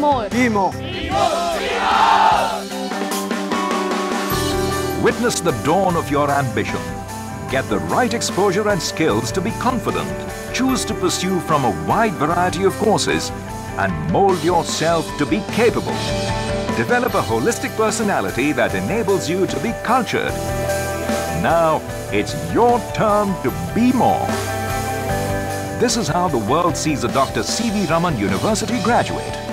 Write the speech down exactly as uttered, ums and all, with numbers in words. more. Timor. Witness the dawn of your ambition. Get the right exposure and skills to be confident. Choose to pursue from a wide variety of courses and mold yourself to be capable. Develop a holistic personality that enables you to be cultured. Now, it's your turn to be more. This is how the world sees a Doctor C V Raman University graduate.